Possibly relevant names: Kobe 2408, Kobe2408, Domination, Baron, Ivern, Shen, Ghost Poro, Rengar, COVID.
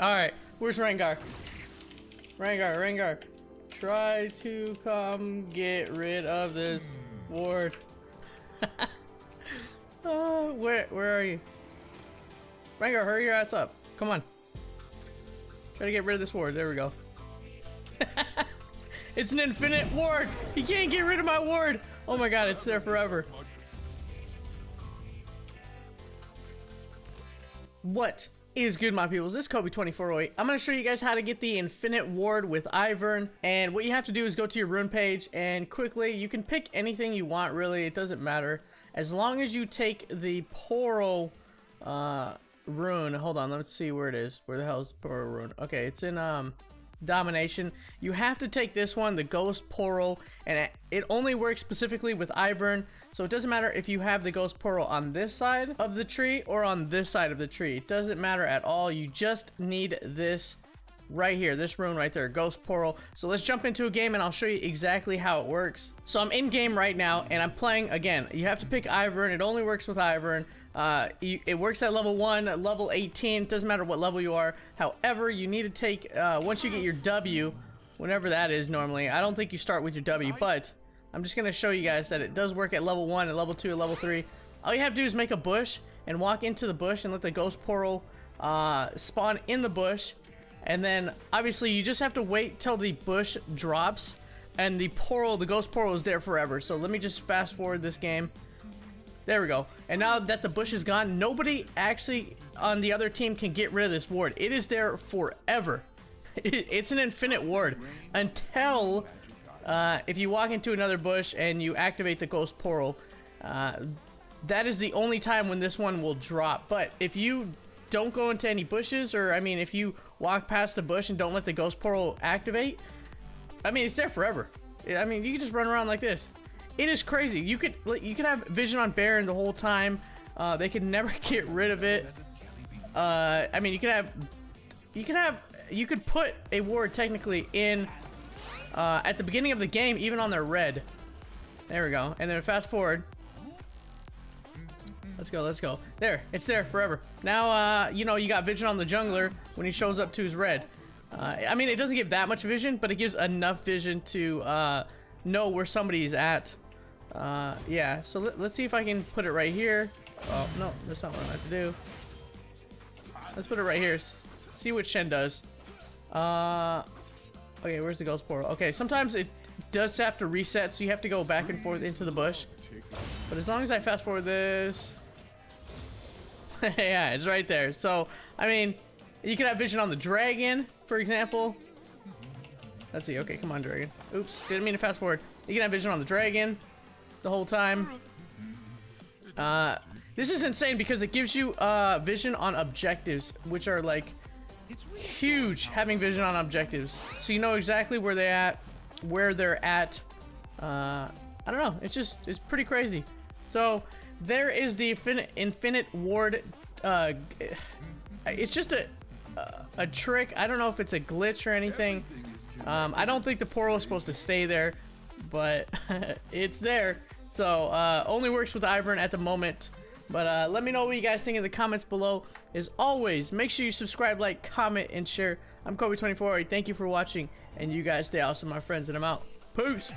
Alright, where's Rengar? Rengar, Rengar. Try to come get rid of this ward. Oh, where are you? Rengar, hurry your ass up. Come on. Try to get rid of this ward. There we go. It's an infinite ward. He can't get rid of my ward. Oh my god, it's there forever. What is good, my peoples? This is Kobe 2408. I'm going to show you guys how to get the infinite ward with Ivern. And what you have to do is go to your rune page and quickly, you can pick anything you want, really. It doesn't matter. As long as you take the Poro rune. Hold on, let's see where it is. Where the hell is the Poro rune? Okay, it's in Domination. You have to take this one, the Ghost Poro, and it only works specifically with Ivern, so it doesn't matter if you have the Ghost Poro on this side of the tree or on this side of the tree. It doesn't matter at all. You just need this right here, this rune right there, Ghost Poro. So let's jump into a game and I'll show you exactly how it works. So I'm in game right now and I'm playing again. You have to pick Ivern. It only works with Ivern. It works at level 1, at level 18, doesn't matter what level you are. However, you need to take, once you get your W, whenever that is normally, I don't think you start with your W, but I'm just going to show you guys that it does work at level 1, at level 2, at level 3. All you have to do is make a bush and walk into the bush and let the Ghost Poro spawn in the bush. And then, obviously, you just have to wait till the bush drops and the Poro, the Ghost Poro is there forever. So let me just fast forward this game. There we go. And now that the bush is gone, nobody actually on the other team can get rid of this ward. It is there forever. It's an infinite ward until if you walk into another bush and you activate the Ghost Poro, that is the only time when this one will drop. But if you don't go into any bushes, or I mean if you walk past the bush and don't let the Ghost Poro activate, I mean it's there forever. I mean you can just run around like this. It is crazy. You could have vision on Baron the whole time. They could never get rid of it. I mean, you could put a ward technically in at the beginning of the game, even on their red. There we go. And then fast forward. Let's go. Let's go. There, it's there forever. Now, you know, you got vision on the jungler when he shows up to his red. I mean, it doesn't give that much vision, but it gives enough vision to know where somebody's at. Yeah, so let's see if I can put it right here. Oh, no, that's not what I'm about to do. Let's put it right here. See what Shen does. Okay, where's the Ghost Poro? Okay, sometimes it does have to reset, so you have to go back and forth into the bush. But as long as I fast forward this... yeah, it's right there. So, I mean, you could have vision on the dragon, for example. Let's see. Okay, come on, dragon. Oops, didn't mean to fast forward. You can have vision on the dragon the whole time. This is insane because it gives you vision on objectives, which are like huge. Having vision on objectives, so you know exactly where they at, where they're at. I don't know. It's pretty crazy. So there is the infinite ward. It's just a trick. I don't know if it's a glitch or anything. I don't think the Poro is supposed to stay there, but it's there. So only works with Ivern at the moment. But let me know what you guys think in the comments below. As always, make sure you subscribe, like, comment, and share. I'm Kobe2408. Thank you for watching, and you guys stay awesome, my friends, and I'm out. Peace.